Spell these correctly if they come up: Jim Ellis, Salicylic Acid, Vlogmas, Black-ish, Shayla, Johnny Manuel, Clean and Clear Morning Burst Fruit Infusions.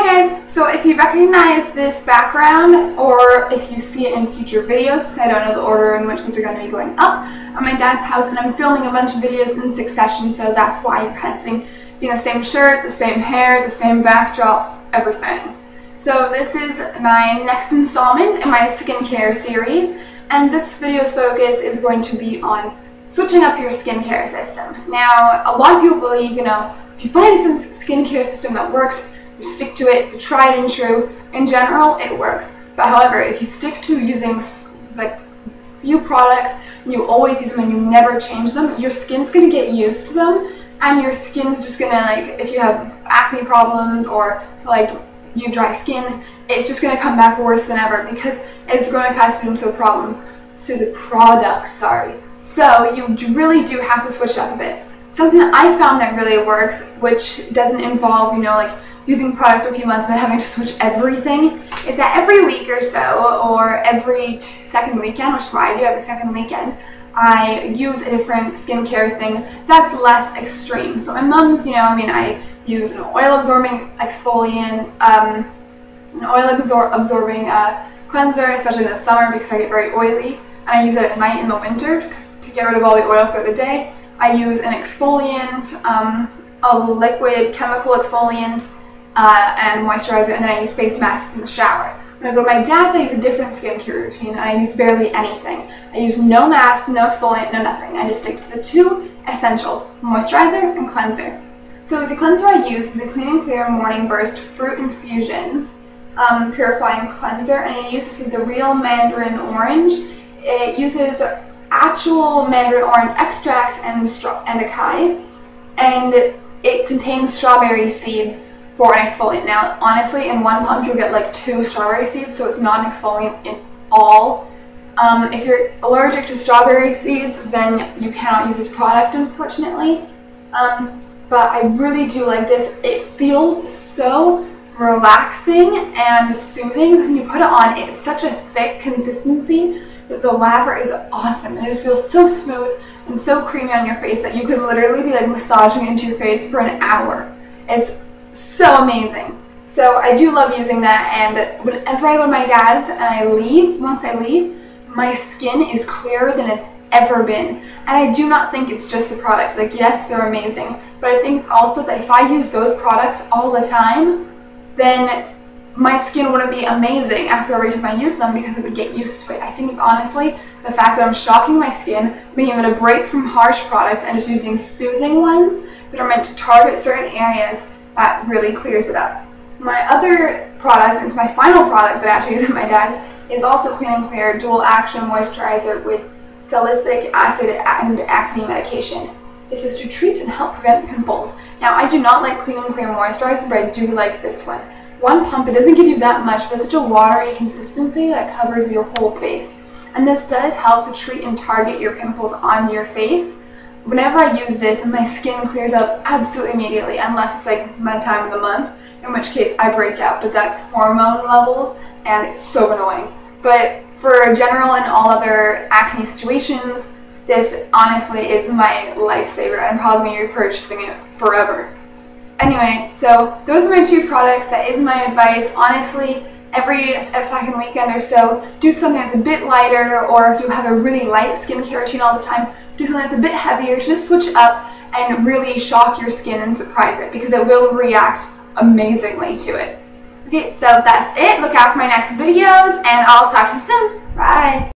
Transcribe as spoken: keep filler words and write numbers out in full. Hi guys, so if you recognize this background or if you see it in future videos, because I don't know the order in which ones are going to be going up, I'm at my dad's house and I'm filming a bunch of videos in succession, so that's why you're kind of seeing you know, the same shirt, the same hair, the same backdrop, everything. So this is my next installment in my skincare series, and this video's focus is going to be on switching up your skincare system. Now, a lot of people believe, you know, if you find a skincare system that works, you stick to it, it's a tried and true. In general, it works. But however, if you stick to using like few products, and you always use them and you never change them, your skin's gonna get used to them, and your skin's just gonna, like, if you have acne problems or like you dry skin, it's just gonna come back worse than ever because it's gonna cause them to the problems, to the product, sorry. So you really do have to switch it up a bit. Something that I found that really works, which doesn't involve, you know, like using products for a few months and then having to switch everything, is that every week or so, or every second weekend, which is what I do every second weekend, I use a different skincare thing that's less extreme. So my mom's, you know, I mean, I use an oil-absorbing exfoliant, um, an oil-absorbing uh, cleanser, especially in the summer because I get very oily, and I use it at night in the winter to get rid of all the oil throughout the day. I use an exfoliant, um, a liquid chemical exfoliant, Uh, and moisturizer, and then I use face masks in the shower. When I go to my dad's, I use a different skincare routine, and I use barely anything. I use no mask, no exfoliant, no nothing. I just stick to the two essentials, moisturizer and cleanser. So the cleanser I use is the Clean and Clear Morning Burst Fruit Infusions um, Purifying Cleanser, and I use this with the real mandarin orange. It uses actual mandarin orange extracts and, and acai, and it contains strawberry seeds for an exfoliant. Now, honestly, in one pump you'll get like two strawberry seeds, so it's not an exfoliant at all. Um, if you're allergic to strawberry seeds, then you cannot use this product, unfortunately. Um, but I really do like this. It feels so relaxing and soothing because when you put it on, it's such a thick consistency that the lather is awesome, and it just feels so smooth and so creamy on your face that you could literally be like massaging it into your face for an hour. It's so amazing. So I do love using that, and whenever I go to my dad's and I leave, once I leave, my skin is clearer than it's ever been. And I do not think it's just the products. Like, yes, they're amazing, but I think it's also that if I use those products all the time, then my skin wouldn't be amazing after every time I use them because it would get used to it. I think it's honestly the fact that I'm shocking my skin, being able to break from harsh products and just using soothing ones that are meant to target certain areas that really clears it up. My other product, it's my final product that actually is at my dad's, is also Clean and Clear Dual Action Moisturizer with Salicylic Acid and Acne Medication. This is to treat and help prevent pimples. Now, I do not like Clean and Clear Moisturizer, but I do like this one. One pump, it doesn't give you that much, but it's such a watery consistency that covers your whole face. And this does help to treat and target your pimples on your face. Whenever I use this, my skin clears up absolutely immediately, unless it's like my time of the month, in which case I break out, but that's hormone levels and it's so annoying. But for general and all other acne situations, this honestly is my lifesaver. I'm probably going to be repurchasing it forever. Anyway, so those are my two products. That is my advice. Honestly, every second weekend or so, do something that's a bit lighter, or if you have a really light skincare routine all the time, do something that's a bit heavier. Just switch up and really shock your skin and surprise it, because it will react amazingly to it. Okay, so that's it. Look out for my next videos, and I'll talk to you soon. Bye!